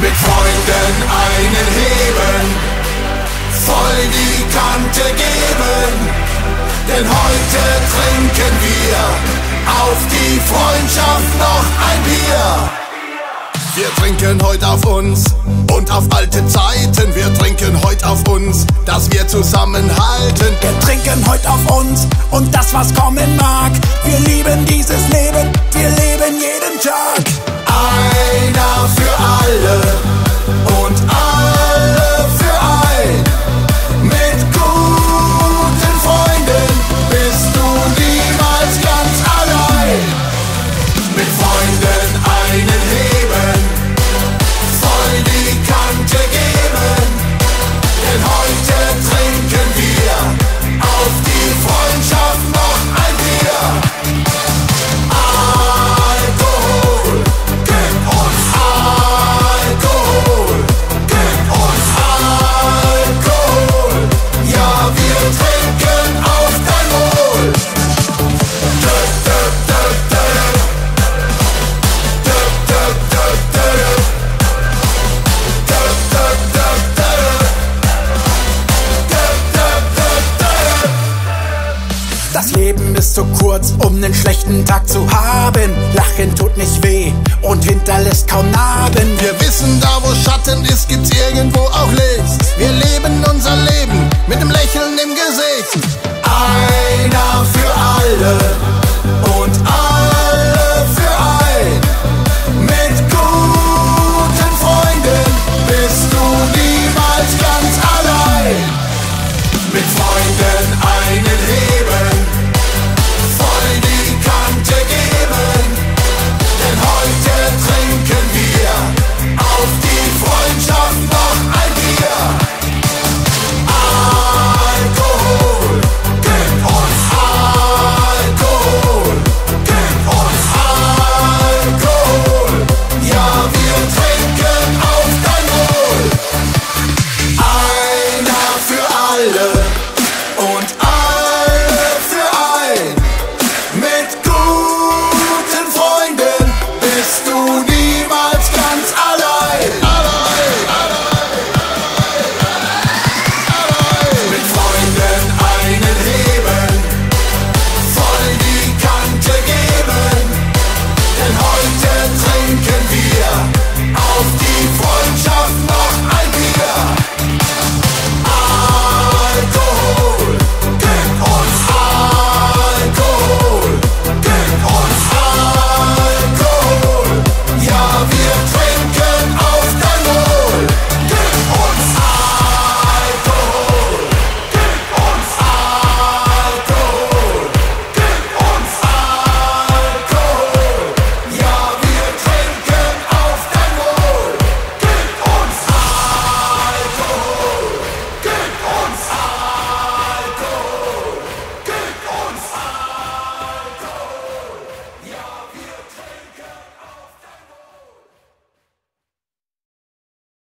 Mit Freunden einen heben, voll die Kante geben, denn heute trinken wir auf die Freundschaft noch ein Bier. Wir trinken heute auf uns und auf alte Zeiten, wir trinken heute auf uns, dass wir zusammenhalten. Wir trinken heute auf uns und das, was kommen mag. Wir lieben dieses Leben, wir leben jeden Tag. Einer für alle und alle für ein. Mit guten Freunden bist du niemals ganz allein. Mit Freunden einen heben, voll die Kante geben, denn heute trinken wir auf die Freundschaft noch ein Bier. Ist zu kurz, um einen schlechten Tag zu haben. Lachen tut nicht weh und hinterlässt kaum Narben. Wir wissen, da wo Schatten ist, gibt's irgendwo auch Licht. Wir leben unser Leben mit einem Lächeln im Gesicht.